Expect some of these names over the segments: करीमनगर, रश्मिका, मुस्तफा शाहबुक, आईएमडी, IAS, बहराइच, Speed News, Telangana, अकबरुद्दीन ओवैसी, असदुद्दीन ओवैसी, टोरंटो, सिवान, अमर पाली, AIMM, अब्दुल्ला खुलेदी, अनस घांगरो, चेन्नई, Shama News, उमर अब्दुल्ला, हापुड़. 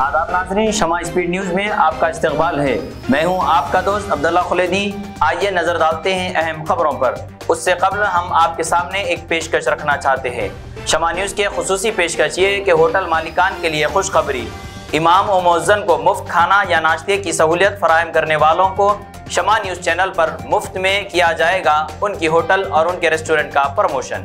आदाब नाज़रीन, शमा speed news में आपका इस्तकबाल है। मैं हूं आपका दोस्त अब्दुल्ला खुलेदी। आइए नजर डालते हैं अहम खबरों पर। उससे कबल हम आपके सामने एक पेशकश रखना चाहते हैं। शमा न्यूज के खुसूसी पेशकश ये कि होटल मालिकान के लिए खुशखबरी, इमाम और मुअज्जिन को मुफ्त खाना या नाश्ते की सहूलियत फराहम करने वालों को शमा न्यूज चैनल पर मुफ्त में किया जाएगा उनकी होटल और उनके रेस्टोरेंट का प्रमोशन।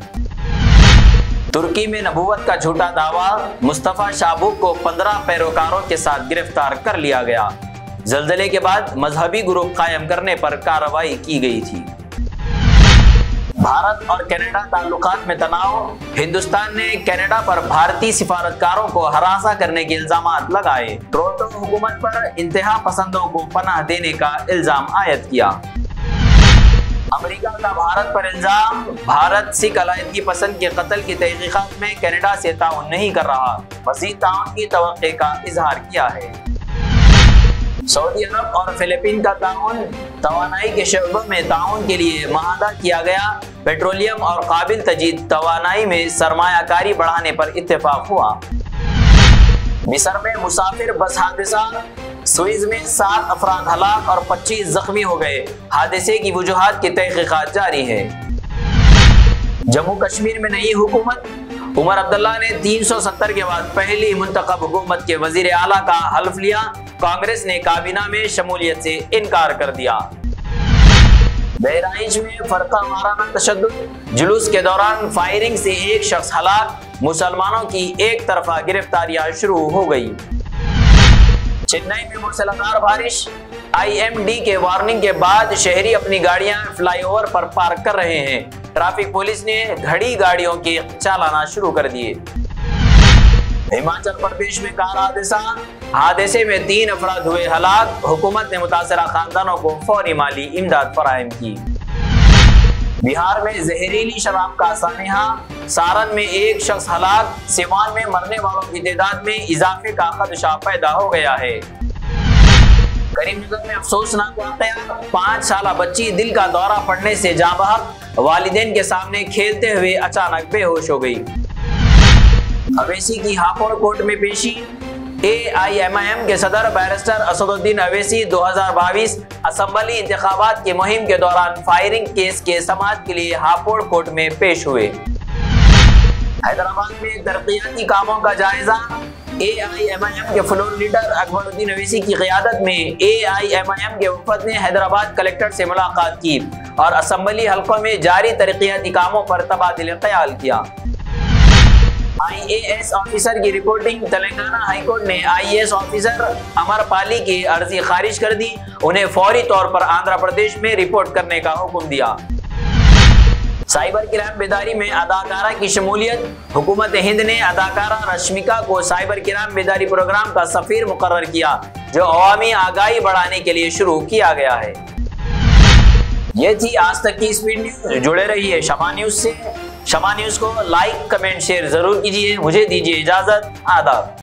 तुर्की में नबुवत का झूठा दावा, मुस्तफा शाहबुक को 15 पैरोकारों के साथ गिरफ्तार कर लिया गया। जल्जले के बाद मजहबी ग्रुप कायम करने पर कार्रवाई की गई थी। भारत और कनाडा ताल्लुकात में तनाव, हिंदुस्तान ने कनाडा पर भारतीय सिफारतकारों को हरासा करने के इल्जाम लगाए। टोरंटो हुकूमत पर इंतहा पसंदों को पनाह देने का इल्जाम आयद किया। अमेरिका का भारत पर इल्जाम, भारत सिख अलायदगी पसंद के कत्ल की तहकीकात में कनाडा से ताउन नहीं कर रहा, मज़ीद ताउन की तवक्के का इजहार किया है। सऊदी अरब और फिलीपीन का ताउन, तवानाई के शोबों में ताउन के लिए माहदा किया गया। पेट्रोलियम और काबिल तजीद तवानाई में सरमायाकारी बढ़ाने पर इत्तेफाक हुआ। मिस्र में मुसाफिर बस हादसा, स्विज में 7 अफराद हलाक और 25 जख्मी हो गए। हादसे की वजूहात की तहकीकात जारी है। जम्मू कश्मीर में नई हुकूमत, उमर अब्दुल्ला ने 370 के बाद पहली मुंतखब हुकूमत के वजीर आला का हल्फ लिया। कांग्रेस ने काबीना में शमूलियत से इनकार कर दिया। बहराइच में फरका वाराना तशद्दुद, जुलूस के दौरान फायरिंग से एक शख्स हलाक, मुसलमानों की एक तरफा गिरफ्तारियां शुरू हो गई। चेन्नई में मूसलाधार बारिश, आईएमडी के वार्निंग के बाद शहरी अपनी गाड़ियां फ्लाईओवर पर पार्क कर रहे हैं। ट्रैफिक पुलिस ने घड़ी गाड़ियों के चलाना शुरू कर दिए। हिमाचल प्रदेश में कार हादसा, हादसे में 3 अफराद हुए हलाक। हुकूमत ने मुतासरा खानदानों को फौरी माली इमदाद फराहम की। बिहार में जहरीली शराब का सानेहा, सारण में एक शख्स हलाक, सिवान में मरने वालों की तादाद में इजाफे का खदशा पैदा हो गया है। करीमनगर में अफसोसनाक वाकया, 5 साला बच्ची दिल का दौरा पड़ने से जाँ बहक, वालिदैन के सामने खेलते हुए अचानक बेहोश हो गई। ओवैसी की हापुड़ कोर्ट में पेशी, AIMM के सदर बैरिस्टर असदुद्दीन ओवैसी 2022 असेंबली इंतखाबात की मुहिम के दौरान फायरिंग केस के समाअत के लिए हापुड़ कोर्ट में पेश हुए। हैदराबाद में तरक्याती कामों का जायजा, AIMM के फ्लोर लीडर अकबरुद्दीन ओवैसी की क़यादत में AIMM के वफद ने हैदराबाद कलेक्टर से मुलाकात की और असेंबली हल्कों में जारी तरक्याती कामों पर तबादिल ख्याल किया। IAS ऑफिसर की रिपोर्टिंग, तेलंगाना हाईकोर्ट ने IAS ऑफिसर अमर पाली की अर्जी खारिज कर दी। उन्हें फौरी तौर पर आंध्र प्रदेश में रिपोर्ट करने का हुक्म दिया। साइबर क्राइम बेदारी में अदाकारा की शमूलियत, हुकूमत हिंद ने अदाकारा रश्मिका को साइबर क्राइम बेदारी प्रोग्राम का सफीर मुकर्रर किया, जो अवामी आगाही बढ़ाने के लिए शुरू किया गया है। ये थी आज तक की स्पीड न्यूज। जुड़े रहिए शमा न्यूज से। शमा न्यूज को लाइक, कमेंट, शेयर जरूर कीजिए। मुझे दीजिए इजाजत। आदाब।